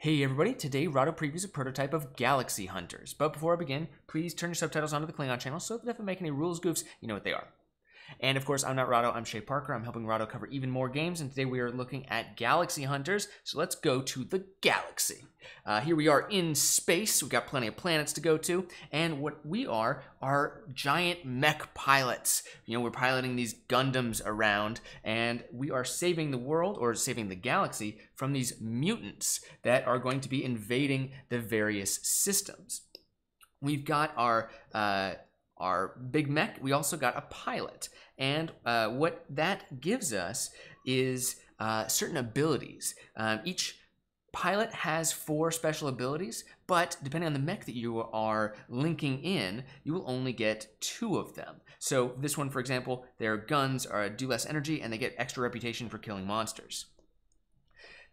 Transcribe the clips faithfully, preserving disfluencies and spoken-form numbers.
Hey everybody, today Rahdo previews a prototype of Galaxy Hunters. But before I begin, please turn your subtitles onto the Klingon channel so that if I make any rules goofs, you know what they are. And of course, I'm not Rahdo, I'm Shea Parker. I'm helping Rahdo cover even more games, and today we are looking at Galaxy Hunters. So let's go to the galaxy. Uh, here we are in space. We've got plenty of planets to go to. And what we are are giant mech pilots. You know, we're piloting these Gundams around, and we are saving the world, or saving the galaxy, from these mutants that are going to be invading the various systems. We've got our uh, our big mech. We also got a pilot, and uh, what that gives us is uh, certain abilities. Um, each pilot has four special abilities, but depending on the mech that you are linking in, you will only get two of them. So this one, for example, their guns are do less energy, and they get extra reputation for killing monsters.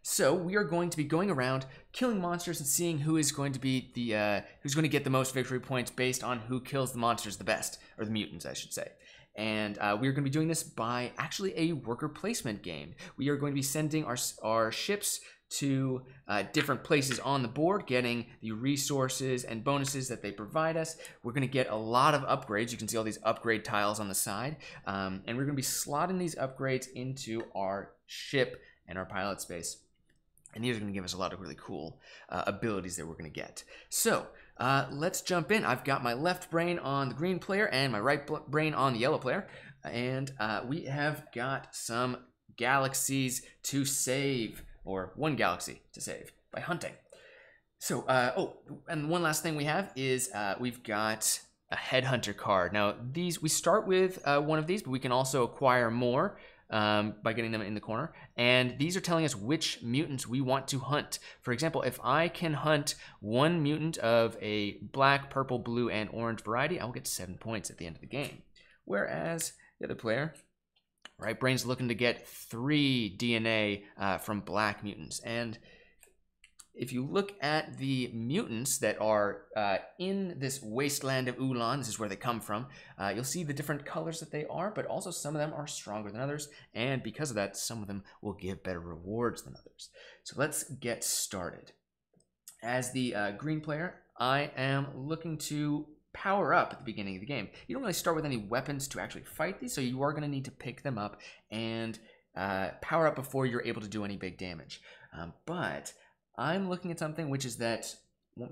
So we are going to be going around killing monsters and seeing who is going to be the uh, who's going to get the most victory points based on who kills the monsters the best, or the mutants, I should say. And uh, we are going to be doing this by actually a worker placement game. We are going to be sending our our ships to uh, different places on the board, getting the resources and bonuses that they provide us. We're going to get a lot of upgrades. You can see all these upgrade tiles on the side, um, and we're going to be slotting these upgrades into our ship and our pilot space. And these are going to give us a lot of really cool uh, abilities that we're going to get. So uh, let's jump in. I've got my left brain on the green player and my right brain on the yellow player. And uh, we have got some galaxies to save, or one galaxy to save, by hunting. So, uh, oh, and one last thing we have is uh, we've got a headhunter card. Now, these we start with uh, one of these, but we can also acquire more. Um, by getting them in the corner. And these are telling us which mutants we want to hunt. For example, if I can hunt one mutant of a black, purple, blue, and orange variety, I will get seven points at the end of the game. Whereas the other player, right brain's looking to get three D N A uh, from black mutants. And if you look at the mutants that are uh, in this wasteland of Ulan, this is where they come from, uh, you'll see the different colors that they are, but also some of them are stronger than others, and because of that, some of them will give better rewards than others. So let's get started. As the uh, green player, I am looking to power up at the beginning of the game. You don't really start with any weapons to actually fight these, so you are going to need to pick them up and uh, power up before you're able to do any big damage. Um, but I'm looking at something which is that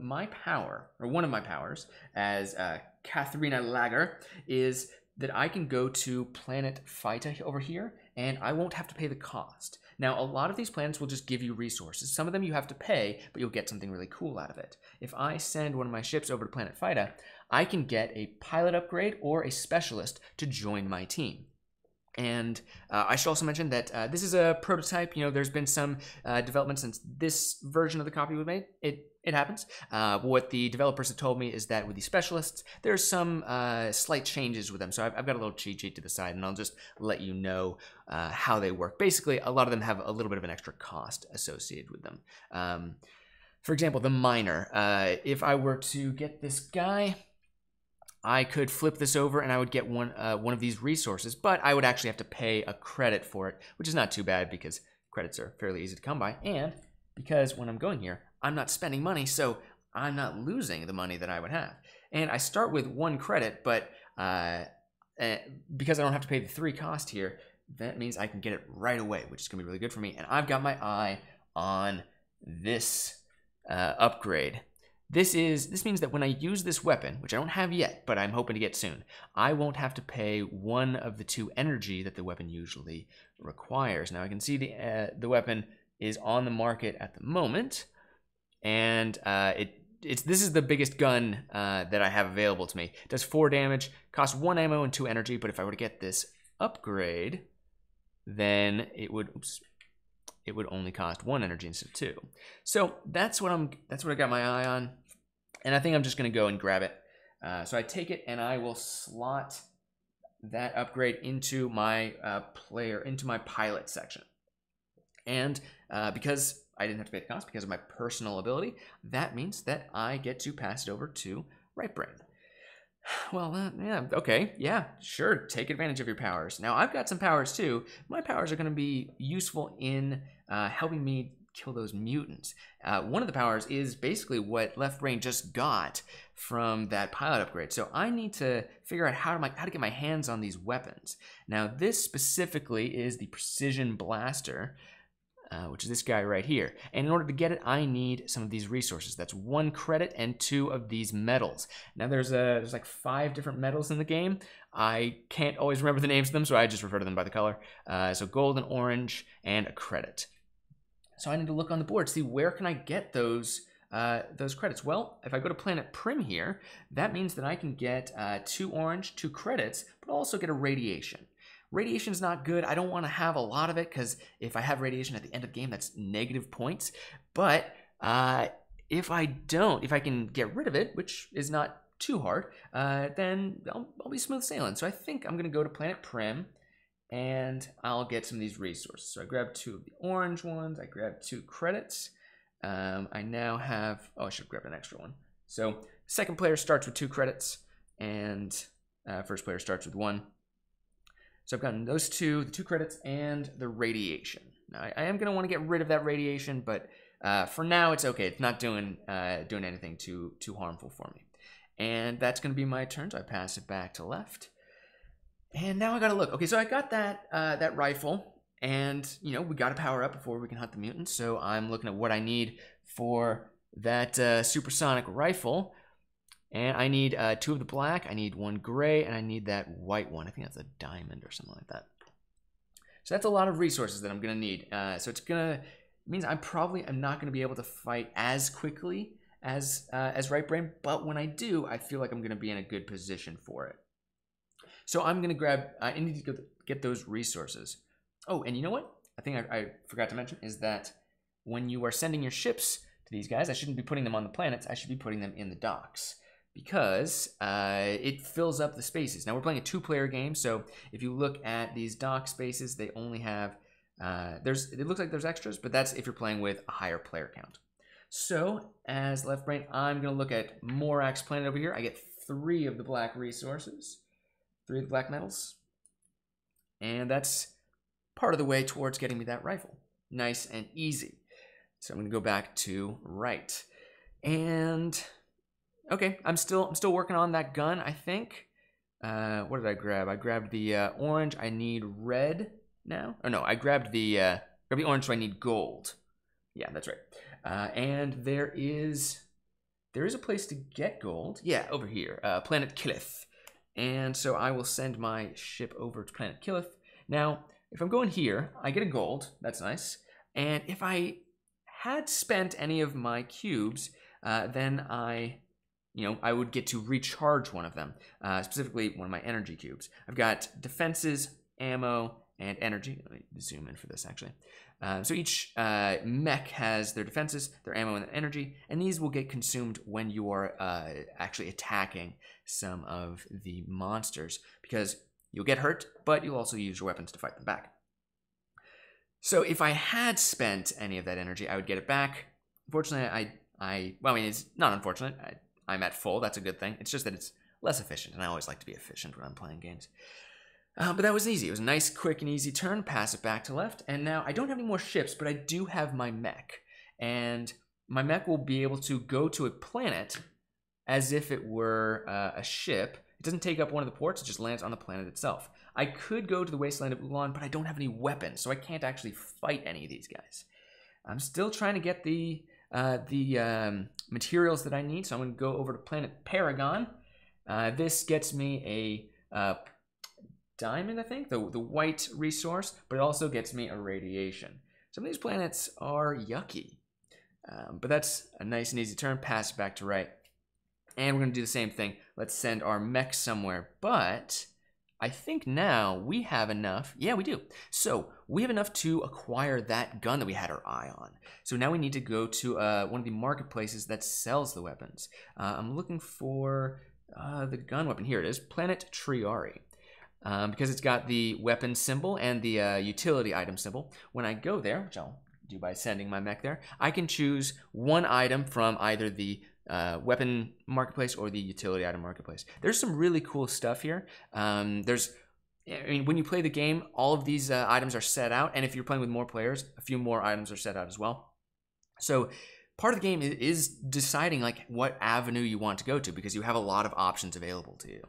my power, or one of my powers, as uh, Katharina Lager, is that I can go to Planet Feta over here, and I won't have to pay the cost. Now, a lot of these planets will just give you resources. Some of them you have to pay, but you'll get something really cool out of it. If I send one of my ships over to Planet Feta, I can get a pilot upgrade or a specialist to join my team. And uh, I should also mention that uh, this is a prototype. You know, there's been some uh, development since this version of the copy was made. It it happens. Uh, what the developers have told me is that with the specialists, there's some uh, slight changes with them. So I've, I've got a little cheat sheet to the side, and I'll just let you know uh, how they work. Basically, a lot of them have a little bit of an extra cost associated with them. Um, for example, the miner. Uh, if I were to get this guy, I could flip this over and I would get one uh, one of these resources, but I would actually have to pay a credit for it, which is not too bad because credits are fairly easy to come by. And because when I'm going here, I'm not spending money, so I'm not losing the money that I would have. And I start with one credit, but uh, uh, because I don't have to pay the three cost here, that means I can get it right away, which is gonna be really good for me. And I've got my eye on this uh, upgrade. This is this means that when I use this weapon, which I don't have yet, but I'm hoping to get soon, I won't have to pay one of the two energy that the weapon usually requires. Now I can see the uh, the weapon is on the market at the moment, and uh, it it's this is the biggest gun uh, that I have available to me. It does four damage, costs one ammo and two energy. But if I were to get this upgrade, then it would. Oops, it would only cost one energy instead of two. So that's what I'm. That's what I got my eye on, and I think I'm just going to go and grab it. Uh, so I take it and I will slot that upgrade into my uh, player, into my pilot section. And uh, because I didn't have to pay the cost because of my personal ability, that means that I get to pass it over to right brain. Well, uh, yeah, okay, yeah, sure, take advantage of your powers. Now, I've got some powers, too. My powers are going to be useful in uh, helping me kill those mutants. Uh, one of the powers is basically what Left Brain just got from that pilot upgrade. So I need to figure out how to, my, how to get my hands on these weapons. Now this specifically is the Precision Blaster, uh, which is this guy right here. And in order to get it, I need some of these resources. That's one credit and two of these medals. Now there's, a, there's like five different medals in the game. I can't always remember the names of them, so I just refer to them by the color. Uh, so gold and orange and a credit. So I need to look on the board, see where can I get those uh, those credits. Well, if I go to Planet Prim here, that means that I can get uh, two orange, two credits, but also get a radiation. Radiation's not good. I don't want to have a lot of it because if I have radiation at the end of the game, that's negative points. But uh, if I don't, if I can get rid of it, which is not too hard, uh, then I'll, I'll be smooth sailing. So I think I'm going to go to Planet Prim. And I'll get some of these resources. So I grabbed two of the orange ones. I grabbed two credits. Um, I now have, oh, I should grab an extra one. So second player starts with two credits and uh, first player starts with one. So I've gotten those two, the two credits and the radiation. Now I, I am gonna wanna get rid of that radiation, but uh, for now it's okay. It's not doing, uh, doing anything too, too harmful for me. And that's gonna be my turn. So I pass it back to Left. And now I gotta look. Okay, so I got that uh, that rifle, and you know we gotta power up before we can hunt the mutants. So I'm looking at what I need for that uh, supersonic rifle, and I need uh, two of the black, I need one gray, and I need that white one. I think that's a diamond or something like that. So that's a lot of resources that I'm gonna need. Uh, so it's gonna it means I'm probably I'm not gonna be able to fight as quickly as uh, as Right Brain, but when I do, I feel like I'm gonna be in a good position for it. So I'm gonna grab, I need to get those resources. Oh, and you know what? I think I, I forgot to mention is that when you are sending your ships to these guys, I shouldn't be putting them on the planets, I should be putting them in the docks because uh, it fills up the spaces. Now we're playing a two player game, so if you look at these dock spaces, they only have, uh, there's. It looks like there's extras, but that's if you're playing with a higher player count. So as Left Brain, I'm gonna look at Morax Planet over here. I get three of the black resources. Three of the black metals, and that's part of the way towards getting me that rifle. Nice and easy. So I'm gonna go back to right, and okay, I'm still I'm still working on that gun. I think. Uh, what did I grab? I grabbed the uh, orange. I need red now. Or no, I grabbed the uh, grabbed the orange, so I need gold. Yeah, that's right. Uh, and there is there is a place to get gold. Yeah, over here, uh, Planet Killith. And so I will send my ship over to Planet Killeth. Now, if I'm going here, I get a gold. That's nice. And if I had spent any of my cubes, uh, then I, you know, I would get to recharge one of them, uh, specifically one of my energy cubes. I've got defenses, ammo, and energy. Let me zoom in for this, actually. Uh, so each uh, mech has their defenses, their ammo, and their energy, and these will get consumed when you are uh, actually attacking some of the monsters, because you'll get hurt, but you'll also use your weapons to fight them back. So if I had spent any of that energy, I would get it back. Unfortunately, I, I well, I mean, it's not unfortunate. I, I'm at full. That's a good thing. It's just that it's less efficient, and I always like to be efficient when I'm playing games. Uh, but that was easy. It was a nice, quick, and easy turn. Pass it back to Left. And now I don't have any more ships, but I do have my mech. And my mech will be able to go to a planet as if it were uh, a ship. It doesn't take up one of the ports. It just lands on the planet itself. I could go to the Wasteland of Ulan, but I don't have any weapons, so I can't actually fight any of these guys. I'm still trying to get the, uh, the um, materials that I need, so I'm going to go over to Planet Paragon. Uh, this gets me a... Uh, diamond, I think, the, the white resource, but it also gets me a radiation. Some of these planets are yucky, um, but that's a nice and easy turn. Pass it back to right. And we're going to do the same thing. Let's send our mech somewhere, but I think now we have enough. Yeah, we do. So we have enough to acquire that gun that we had our eye on. So now we need to go to uh, one of the marketplaces that sells the weapons. Uh, I'm looking for uh, the gun weapon. Here it is, Planet Triari. Um, because it's got the weapon symbol and the uh, utility item symbol. When I go there, which I'll do by sending my mech there, I can choose one item from either the uh, weapon marketplace or the utility item marketplace. There's some really cool stuff here. Um, there's, I mean, when you play the game, all of these uh, items are set out, and if you're playing with more players, a few more items are set out as well. So part of the game is deciding like what avenue you want to go to, because you have a lot of options available to you.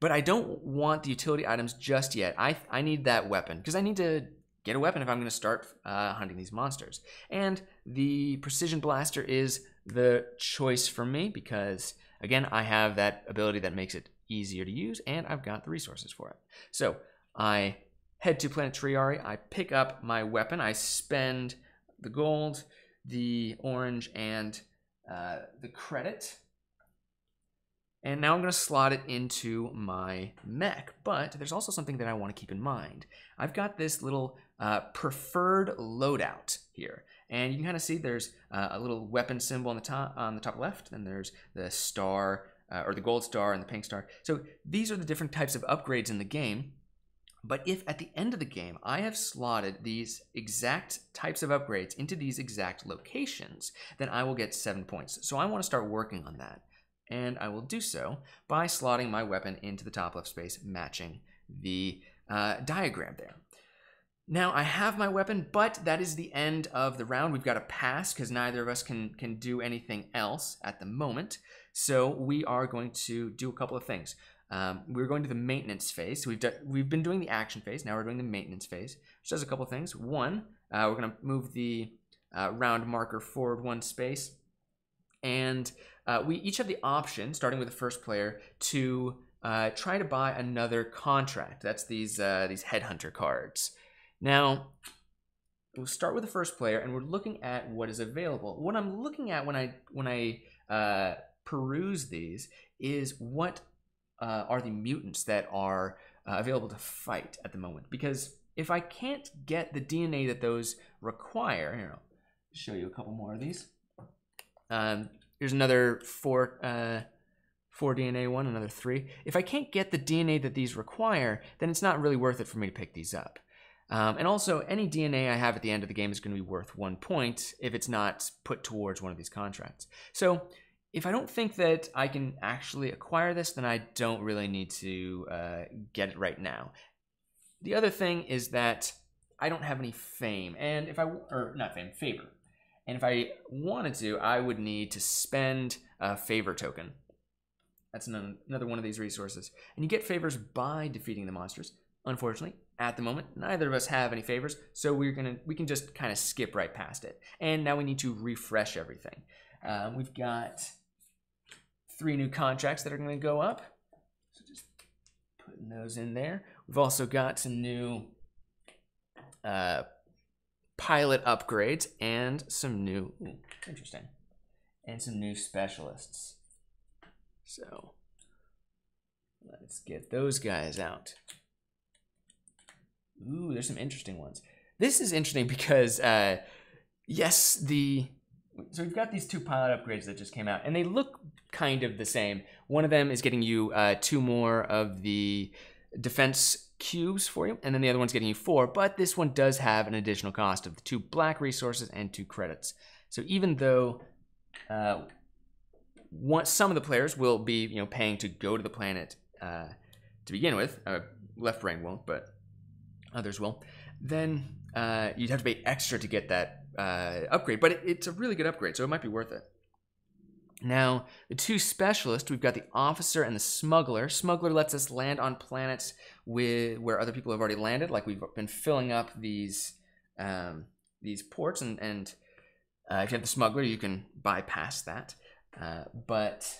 But I don't want the utility items just yet. I, I need that weapon, because I need to get a weapon if I'm going to start uh, hunting these monsters. And the Precision Blaster is the choice for me, because, again, I have that ability that makes it easier to use, and I've got the resources for it. So I head to Planet Triari. I pick up my weapon. I spend the gold, the orange, and uh, the credit. And now I'm going to slot it into my mech, but there's also something that I want to keep in mind. I've got this little uh, preferred loadout here, and you can kind of see there's uh, a little weapon symbol on the top on the top left, and there's the star uh, or the gold star and the pink star. So these are the different types of upgrades in the game. But if at the end of the game I have slotted these exact types of upgrades into these exact locations, then I will get seven points. So I want to start working on that. And I will do so by slotting my weapon into the top left space, matching the uh, diagram there. Now I have my weapon, but that is the end of the round. We've got to pass because neither of us can, can do anything else at the moment. So we are going to do a couple of things. Um, we're going to the maintenance phase. So we've, done, we've been doing the action phase. Now we're doing the maintenance phase, which does a couple of things. One, uh, we're going to move the uh, round marker forward one space. And uh, we each have the option, starting with the first player, to uh, try to buy another contract. That's these uh, these headhunter cards. Now, we'll start with the first player, and we're looking at what is available. What I'm looking at when I when I uh, peruse these is what uh, are the mutants that are uh, available to fight at the moment. Because if I can't get the D N A that those require, here, I'll show you a couple more of these. Um, here's another four, uh, four D N A one, another three. If I can't get the D N A that these require, then it's not really worth it for me to pick these up. Um, and also, any D N A I have at the end of the game is going to be worth one point if it's not put towards one of these contracts. So if I don't think that I can actually acquire this, then I don't really need to uh, get it right now. The other thing is that I don't have any fame, and if I or not fame, favor. And if I wanted to, I would need to spend a favor token. That's another one of these resources. And you get favors by defeating the monsters. Unfortunately, at the moment, neither of us have any favors, so we're gonna we can just kind of skip right past it. And now we need to refresh everything. Um, we've got three new contracts that are going to go up. So just putting those in there. We've also got some new Uh, pilot upgrades and some new, ooh, interesting, and some new specialists. So let's get those guys out. Ooh, there's some interesting ones. This is interesting because, uh, yes, the, so we've got these two pilot upgrades that just came out, and they look kind of the same. One of them is getting you uh, two more of the defense cubes for you, and then the other one's getting you four, but this one does have an additional cost of the two black resources and two credits. So even though uh, one, some of the players will be, you know, paying to go to the planet uh, to begin with, uh, left brain won't, but others will, then uh, you'd have to pay extra to get that uh, upgrade, but it, it's a really good upgrade, so it might be worth it. Now, the two specialists, we've got the officer and the smuggler. Smuggler lets us land on planets with, where other people have already landed. Like, we've been filling up these um, these ports, and, and uh, if you have the smuggler, you can bypass that. Uh, but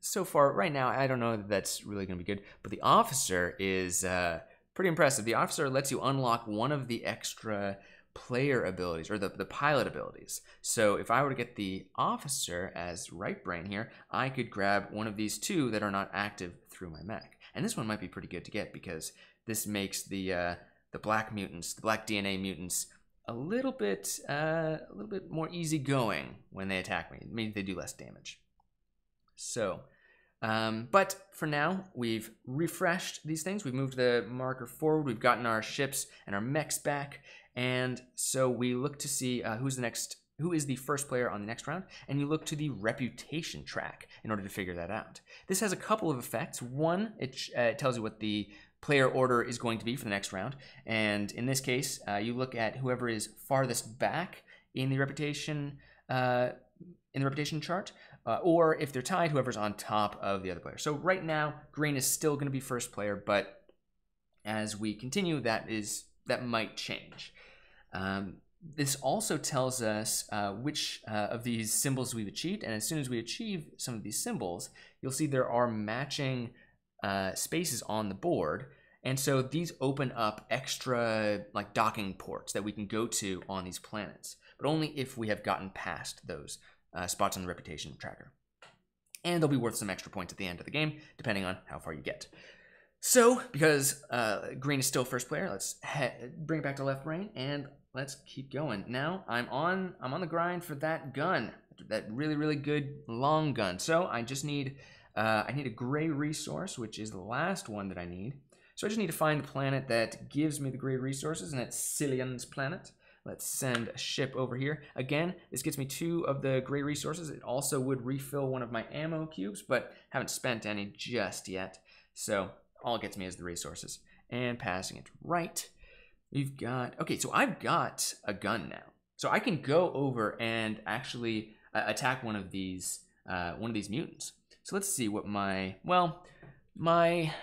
so far, right now, I don't know that that's really going to be good. But the officer is uh, pretty impressive. The officer lets you unlock one of the extra player abilities, or the, the pilot abilities. So if I were to get the officer as right brain here, I could grab one of these two that are not active through my mech. And this one might be pretty good to get, because this makes the uh, the black mutants, the black D N A mutants, a little bit uh, a little bit more easygoing when they attack me. Maybe they do less damage. So, um, but for now, we've refreshed these things. We've moved the marker forward. We've gotten our ships and our mechs back. And so we look to see uh, who's the next, who is the first player on the next round, and you look to the reputation track in order to figure that out. This has a couple of effects. One, it, uh, it tells you what the player order is going to be for the next round, and in this case, uh, you look at whoever is farthest back in the reputation uh, in the reputation chart, uh, or if they're tied, whoever's on top of the other player. So right now, green is still going to be first player, but as we continue, that is that might change. Um, this also tells us uh, which uh, of these symbols we've achieved, and as soon as we achieve some of these symbols, you'll see there are matching uh, spaces on the board. And so these open up extra like docking ports that we can go to on these planets, but only if we have gotten past those uh, spots on the reputation tracker. And they'll be worth some extra points at the end of the game, depending on how far you get. So because uh, green is still first player, let's bring it back to left brain and let's keep going. Now I'm on, I'm on the grind for that gun, that really, really good long gun. So I just need, uh, I need a gray resource, which is the last one that I need. So I just need to find the planet that gives me the great resources, and that's Cillian's planet. Let's send a ship over here. Again, this gets me two of the great resources. It also would refill one of my ammo cubes, but haven't spent any just yet. So all it gets me is the resources. And passing it right. We've got, okay, so I've got a gun now. So I can go over and actually uh, attack one of these, uh, one of these mutants. So let's see what my, well, my...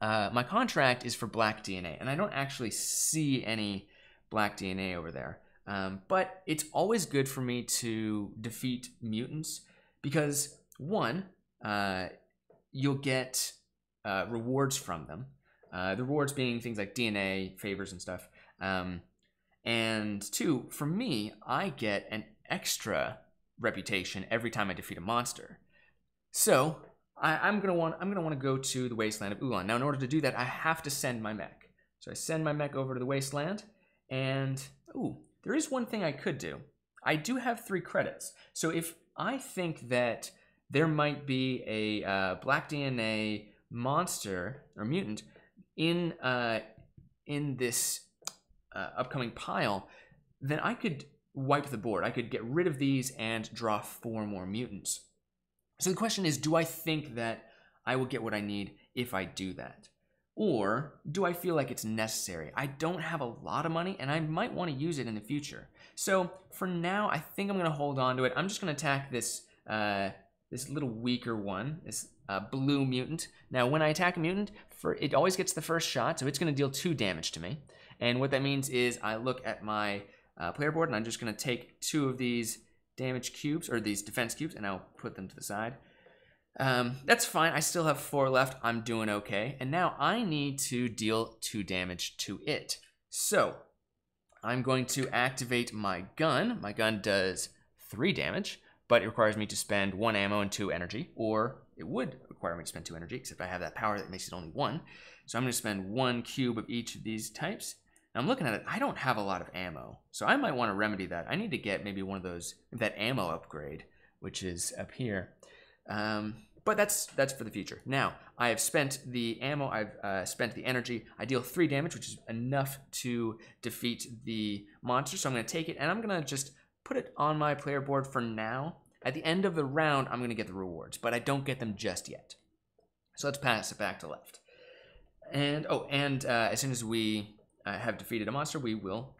Uh, my contract is for black D N A, and I don't actually see any black D N A over there. Um, but it's always good for me to defeat mutants because, one, uh, you'll get uh, rewards from them. Uh, the rewards being things like D N A, favors and stuff. Um, and two, for me, I get an extra reputation every time I defeat a monster. So... I, I'm gonna want I'm gonna want to go to the Wasteland of Ulan. Now, in order to do that, I have to send my mech. So I send my mech over to the Wasteland, and ooh, there is one thing I could do. I do have three credits, so if I think that there might be a uh, black D N A monster or mutant in uh, in this uh, upcoming pile, then I could wipe the board. I could get rid of these and draw four more mutants. So the question is, do I think that I will get what I need if I do that? Or do I feel like it's necessary? I don't have a lot of money, and I might want to use it in the future. So for now, I think I'm going to hold on to it. I'm just going to attack this uh, this little weaker one, this uh, blue mutant. Now, when I attack a mutant, for, it always gets the first shot, so it's going to deal two damage to me. And what that means is I look at my uh, player board, and I'm just going to take two of these damage cubes, or these defense cubes, and I'll put them to the side. Um, that's fine. I still have four left. I'm doing okay. And now I need to deal two damage to it. So I'm going to activate my gun. My gun does three damage, but it requires me to spend one ammo and two energy, or it would require me to spend two energy, except I have that power that makes it only one. So I'm going to spend one cube of each of these types. I'm looking at it, I don't have a lot of ammo, so I might want to remedy that. I need to get maybe one of those, that ammo upgrade, which is up here. Um, but that's that's for the future. Now, I have spent the ammo, I've uh, spent the energy. I deal three damage, which is enough to defeat the monster, so I'm going to take it, and I'm going to just put it on my player board for now. At the end of the round, I'm going to get the rewards, but I don't get them just yet. So let's pass it back to left. And, oh, and uh, as soon as we... Uh, have defeated a monster, we will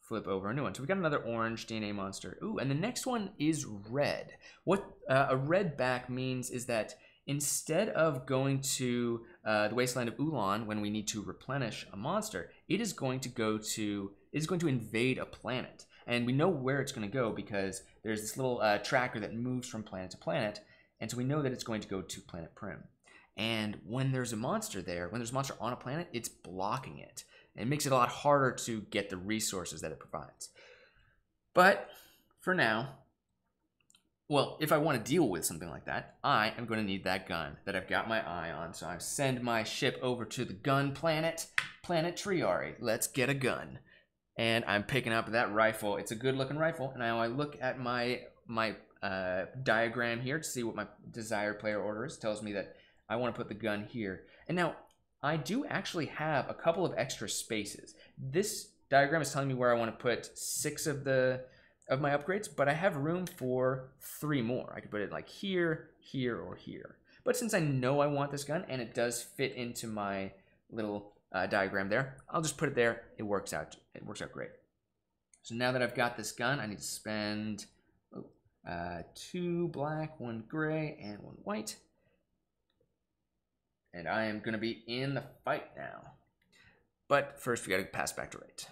flip over a new one. So we got another orange D N A monster. Ooh, and the next one is red. What uh, a red back means is that instead of going to uh, the Wasteland of Ulan when we need to replenish a monster, it is going to go to, it is going to invade a planet. And we know where it's going to go because there's this little uh, tracker that moves from planet to planet. And so we know that it's going to go to Planet Prim. And when there's a monster there, when there's a monster on a planet, it's blocking it. It makes it a lot harder to get the resources that it provides. But for now, well, if I want to deal with something like that, I am going to need that gun that I've got my eye on. So I send my ship over to the gun planet, Planet Triari. Let's get a gun. And I'm picking up that rifle. It's a good-looking rifle. And now I look at my my uh, diagram here to see what my desired player order is. It tells me that I want to put the gun here. And now... I do actually have a couple of extra spaces. This diagram is telling me where I want to put six of the of my upgrades, but I have room for three more. I could put it like here, here, or here. But since I know I want this gun, and it does fit into my little uh, diagram there, I'll just put it there. It works out. It works out great. So now that I've got this gun, I need to spend oh, uh, two black, one gray, and one white. And I am going to be in the fight now. But first, we got to pass back to right.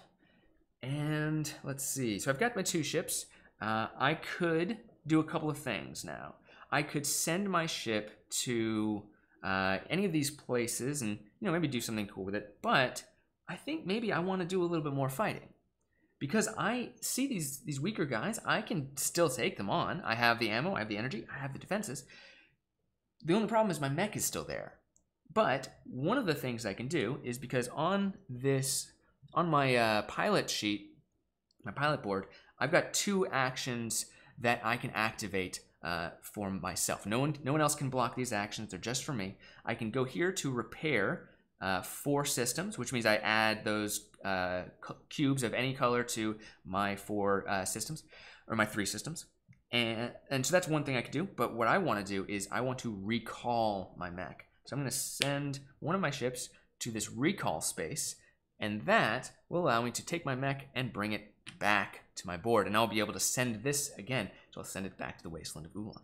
And let's see. So I've got my two ships. Uh, I could do a couple of things now. I could send my ship to uh, any of these places and, you know, maybe do something cool with it. But I think maybe I want to do a little bit more fighting. Because I see these, these weaker guys, I can still take them on. I have the ammo, I have the energy, I have the defenses. The only problem is my mech is still there. But one of the things I can do is, because on this, on my uh, pilot sheet, my pilot board, I've got two actions that I can activate uh, for myself. No one, no one else can block these actions. They're just for me. I can go here to repair uh, four systems, which means I add those Uh, cubes of any color to my four uh, systems, or my three systems, and and so that's one thing I could do. But what I want to do is I want to recall my mech, so I'm going to send one of my ships to this recall space, and that will allow me to take my mech and bring it back to my board, and I'll be able to send this again. So I'll send it back to the Wasteland of Ulan,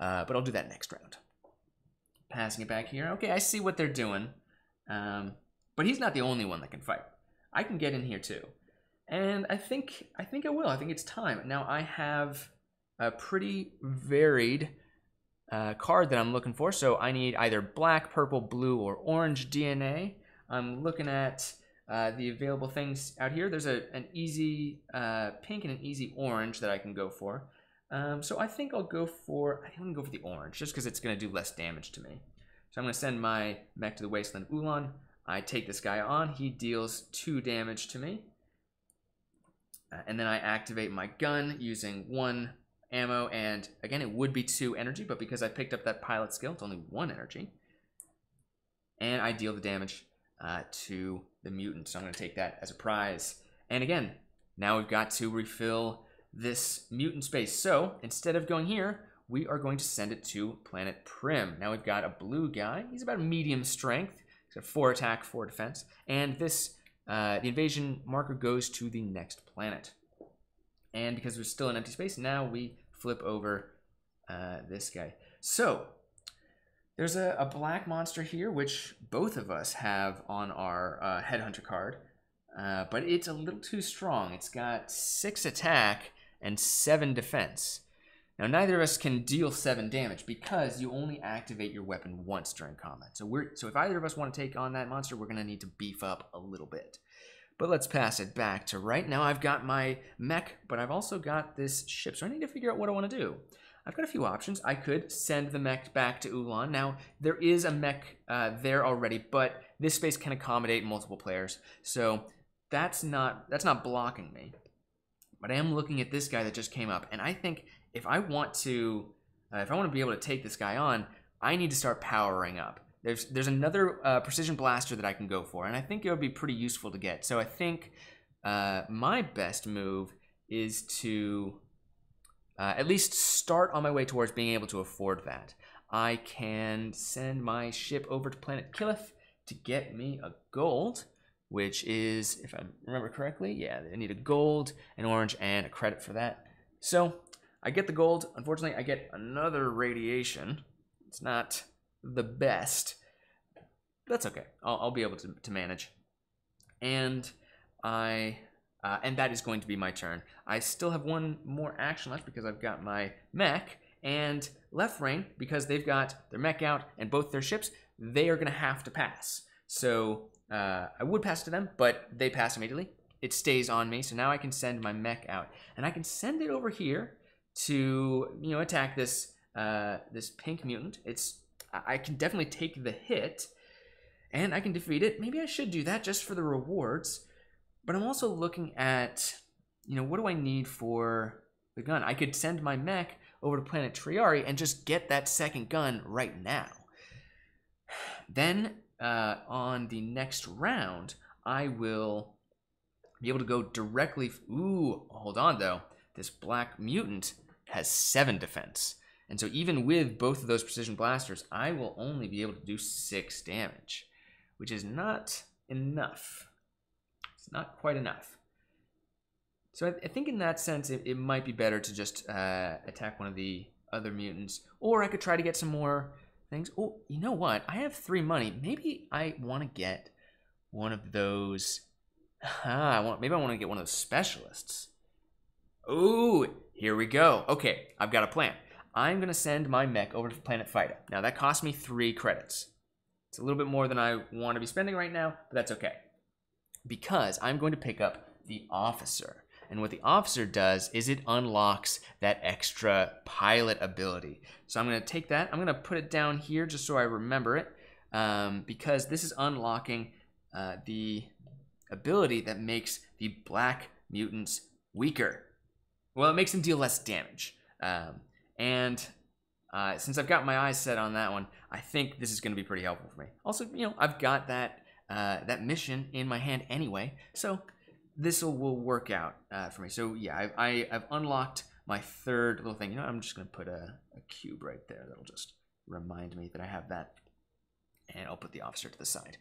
uh, but I'll do that next round. Passing it back here. Okay, I see what they're doing, um, but he's not the only one that can fight. I can get in here too, and I think I think I will. I think it's time. Now I have a pretty varied uh, card that I'm looking for, so I need either black, purple, blue, or orange D N A. I'm looking at uh, the available things out here. There's a, an easy uh, pink and an easy orange that I can go for. Um, so I think I'll go for I think I'm gonna go for the orange, just because it's gonna do less damage to me. So I'm gonna send my mech to the Wasteland of Ulan. I take this guy on, he deals two damage to me. Uh, and then I activate my gun using one ammo, and again, it would be two energy, but because I picked up that pilot skill, it's only one energy. And I deal the damage uh, to the mutant, so I'm gonna take that as a prize. And again, now we've got to refill this mutant space. So instead of going here, we are going to send it to Planet Prim. Now we've got a blue guy, he's about medium strength. Four attack, four defense, and this uh, the invasion marker goes to the next planet. And because there's still an empty space, now we flip over uh, this guy. So there's a, a black monster here, which both of us have on our uh, headhunter card, uh, but it's a little too strong. It's got six attack and seven defense. Now, neither of us can deal seven damage because you only activate your weapon once during combat. So we're so if either of us want to take on that monster, we're going to need to beef up a little bit. But let's pass it back to right. Now I've got my mech, but I've also got this ship. So I need to figure out what I want to do. I've got a few options. I could send the mech back to Ulan. Now, there is a mech uh, there already, but this space can accommodate multiple players. So that's not that's not blocking me. But I am looking at this guy that just came up, and I think if I want to, uh, if I want to be able to take this guy on, I need to start powering up. There's there's another uh, precision blaster that I can go for, and I think it would be pretty useful to get. So I think uh, my best move is to uh, at least start on my way towards being able to afford that. I can send my ship over to Planet Killeth to get me a gold, which is, if I remember correctly, yeah, I need a gold, an orange, and a credit for that. So I get the gold. Unfortunately, I get another radiation. It's not the best. That's okay. I'll, I'll be able to, to manage. And I, uh, and that is going to be my turn. I still have one more action left because I've got my mech, and Left Reign, because they've got their mech out and both their ships, they are going to have to pass. So uh, I would pass to them, but they pass immediately. It stays on me. So now I can send my mech out, and I can send it over here to, you know, attack this uh, this pink mutant. It's I can definitely take the hit, and I can defeat it. Maybe I should do that just for the rewards. But I'm also looking at, you know, what do I need for the gun? I could send my mech over to Planet Triari and just get that second gun right now. Then uh, on the next round, I will be able to go directly. Ooh, hold on though. This black mutant has seven defense. And so even with both of those precision blasters, I will only be able to do six damage, which is not enough. It's not quite enough. So I, I think in that sense, it, it might be better to just uh, attack one of the other mutants. Or I could try to get some more things. Oh, you know what? I have three money. Maybe I want to get one of those. Ah, I want, maybe I want to get one of those specialists. Oh, here we go. Okay, I've got a plan. I'm going to send my mech over to Planet Feta. Now, that cost me three credits. It's a little bit more than I want to be spending right now, but that's okay. Because I'm going to pick up the officer. And what the officer does is it unlocks that extra pilot ability. So I'm going to take that. I'm going to put it down here just so I remember it. Um, because this is unlocking uh, the ability that makes the black mutants weaker. Well, it makes them deal less damage. Um, and uh, since I've got my eyes set on that one, I think this is going to be pretty helpful for me. Also, you know, I've got that uh, that mission in my hand anyway, so this will work out uh, for me. So yeah, I, I, I've unlocked my third little thing. You know, I'm just going to put a, a cube right there. That'll just remind me that I have that. And I'll put the officer to the side.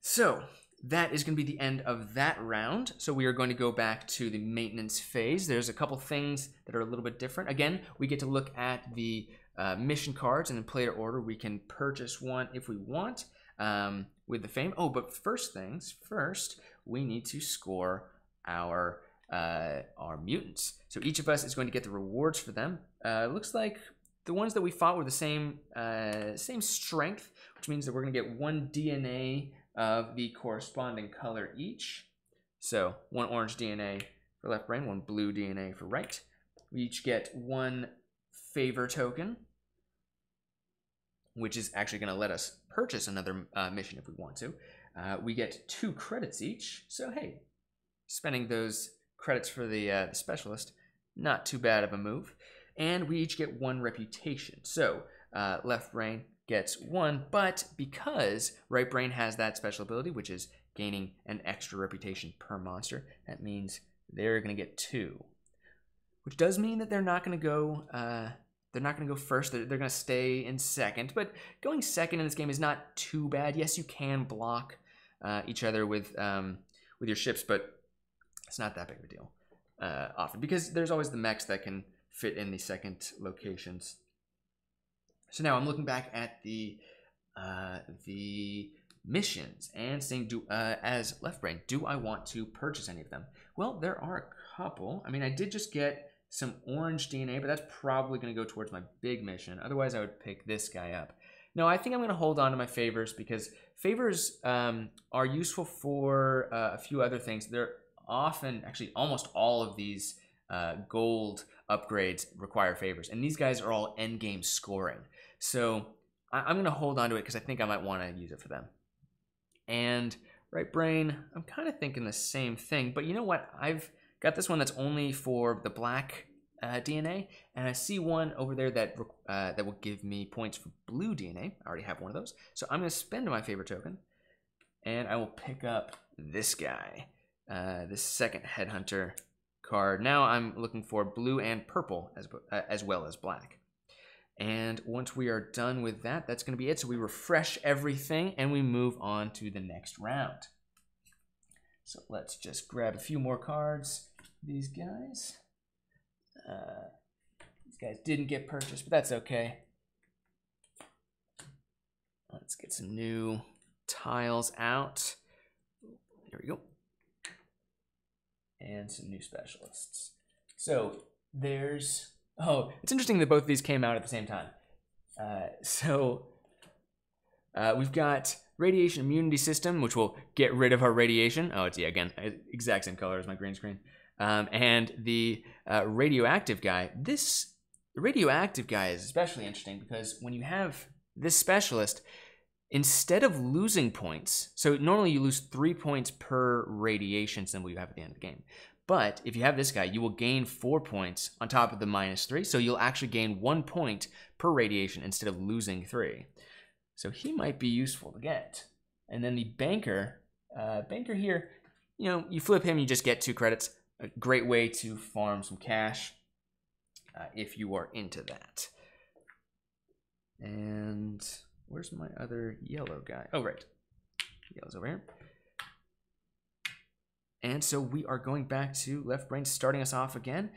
So that is going to be the end of that round. So we are going to go back to the maintenance phase. There's a couple things that are a little bit different. Again, we get to look at the uh, mission cards, and in player order, we can purchase one if we want um, with the fame. Oh, but first things first, we need to score our uh, our mutants. So each of us is going to get the rewards for them. Uh, looks like the ones that we fought were the same uh, same strength, which means that we're going to get one D N A of the corresponding color each. So one orange D N A for left brain, one blue D N A for right. We each get one favor token, which is actually going to let us purchase another uh, mission if we want to. Uh, we get two credits each. So hey, spending those credits for the, uh, the specialist, not too bad of a move. And we each get one reputation. So uh, left brain gets one, but because right brain has that special ability, which is gaining an extra reputation per monster, that means they're going to get two, which does mean that they're not going to go uh, they're not going to go first. They're, they're going to stay in second, but going second in this game is not too bad. Yes, you can block uh, each other with um, with your ships, but it's not that big of a deal uh, often because there's always the mechs that can fit in the second locations. So now I'm looking back at the uh, the missions and saying, do uh, as left brain, do I want to purchase any of them? Well, there are a couple. I mean, I did just get some orange D N A, but that's probably going to go towards my big mission. Otherwise, I would pick this guy up. No, I think I'm going to hold on to my favors because favors um, are useful for uh, a few other things. They're often, actually, almost all of these uh, gold upgrades require favors, and these guys are all end game scoring. So I'm going to hold on to it because I think I might want to use it for them. And right brain, I'm kind of thinking the same thing. But you know what? I've got this one that's only for the black uh, D N A. And I see one over there that uh, that will give me points for blue D N A. I already have one of those. So I'm going to spend my favorite token. And I will pick up this guy, uh, this second headhunter card. Now I'm looking for blue and purple as, uh, as well as black. And once we are done with that, that's going to be it. So we refresh everything and we move on to the next round. So let's just grab a few more cards. These guys. Uh, these guys didn't get purchased, but that's okay. Let's get some new tiles out. There we go. And some new specialists. So there's... Oh, it's interesting that both of these came out at the same time. Uh, so uh, we've got radiation immunity system, which will get rid of our radiation. Oh, it's, yeah, again, exact same color as my green screen. Um, and the uh, radioactive guy. This radioactive guy is especially interesting because when you have this specialist, instead of losing points, so normally you lose three points per radiation symbol you have at the end of the game. But if you have this guy, you will gain four points on top of the minus three. So you'll actually gain one point per radiation instead of losing three. So he might be useful to get. And then the banker, uh, banker here, you know, you flip him, you just get two credits. A great way to farm some cash uh, if you are into that. And where's my other yellow guy? Oh, right. Yellow's over here. And so we are going back to Left Brain, starting us off again.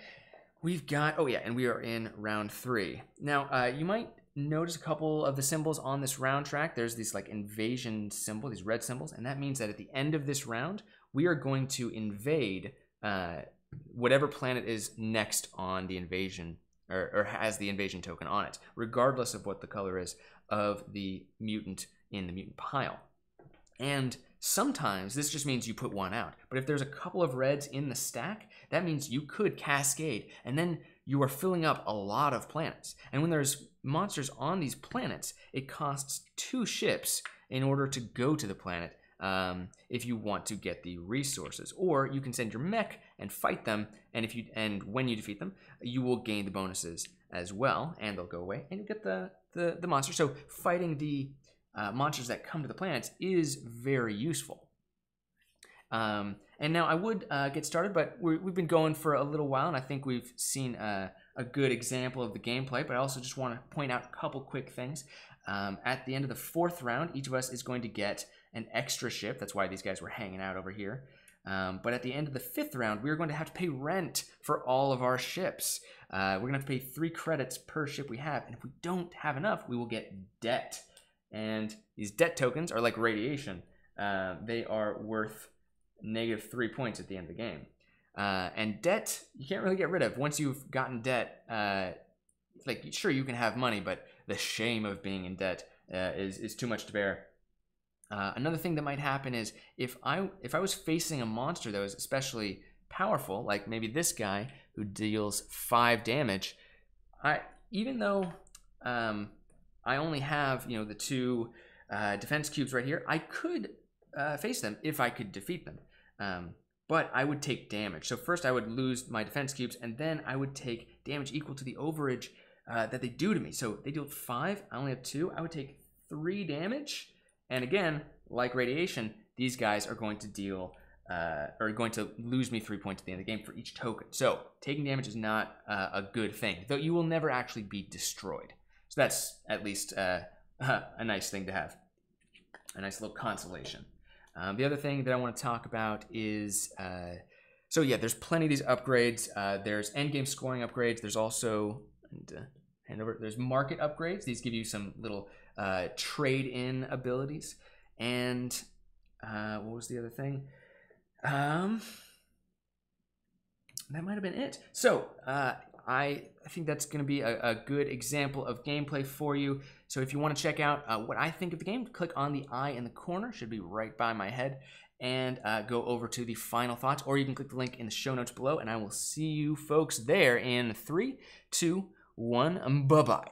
We've got, oh yeah, and we are in round three. Now, uh, you might notice a couple of the symbols on this round track. There's these like invasion symbol, these red symbols, and that means that at the end of this round, we are going to invade uh, whatever planet is next on the invasion, or, or has the invasion token on it, regardless of what the color is of the mutant in the mutant pile. And sometimes this just means you put one out, but if there's a couple of reds in the stack, that means you could cascade, and then you are filling up a lot of planets. And when there's monsters on these planets, it costs two ships in order to go to the planet um, if you want to get the resources. Or you can send your mech and fight them, and if you and when you defeat them, you will gain the bonuses as well, and they'll go away, and you get the, the, the monster. So fighting the uh, monsters that come to the planets is very useful. Um, and now I would uh, get started, but we're, we've been going for a little while, and I think we've seen uh, a good example of the gameplay, but I also just want to point out a couple quick things. Um, at the end of the fourth round, each of us is going to get an extra ship. That's why these guys were hanging out over here. Um, but at the end of the fifth round, we're going to have to pay rent for all of our ships. Uh, we're going to have to pay three credits per ship we have, and if we don't have enough, we will get debt. And these debt tokens are like radiation. Uh, they are worth negative three points at the end of the game. Uh, and debt, you can't really get rid of. Once you've gotten debt, uh, like sure, you can have money, but the shame of being in debt uh, is, is too much to bear. Uh, another thing that might happen is if I, if I was facing a monster that was especially powerful, like maybe this guy who deals five damage, I, even though um, I only have, you know, the two uh, defense cubes right here, I could uh, face them if I could defeat them. Um, but I would take damage. So first I would lose my defense cubes, and then I would take damage equal to the overage uh, that they do to me. So they deal five, I only have two, I would take three damage. And again, like radiation, these guys are going to deal, uh, are going to lose me three points at the end of the game for each token. So taking damage is not uh, a good thing, though you will never actually be destroyed. So that's at least uh, a nice thing to have, a nice little consolation. Um, the other thing that I want to talk about is, uh, so yeah, there's plenty of these upgrades. Uh, there's endgame scoring upgrades. There's also, and, uh, hand over, there's market upgrades. These give you some little uh, trade-in abilities. And uh, what was the other thing? Um, that might have been it. So uh, I, I think that's going to be a, a good example of gameplay for you. So if you want to check out uh, what I think of the game, click on the eye in the corner, should be right by my head, and uh, go over to the final thoughts, or you can click the link in the show notes below, and I will see you folks there in three, two, one, bye-bye.